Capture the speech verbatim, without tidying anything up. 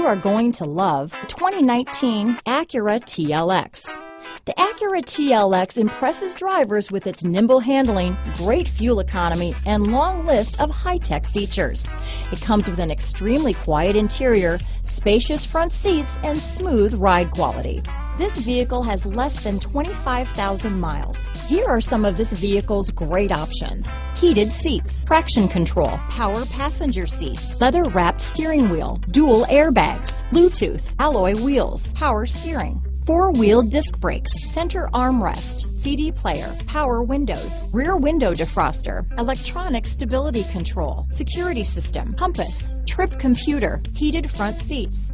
you are going to love the twenty nineteen Acura T L X. The Acura T L X impresses drivers with its nimble handling, great fuel economy, and long list of high-tech features. It comes with an extremely quiet interior, spacious front seats, and smooth ride quality. This vehicle has less than twenty-five thousand miles. Here are some of this vehicle's great options: heated seats, traction control, power passenger seat, leather-wrapped steering wheel, dual airbags, Bluetooth, alloy wheels, power steering, four-wheel disc brakes, center armrest, C D player, power windows, rear window defroster, electronic stability control, security system, compass, trip computer, heated front seats,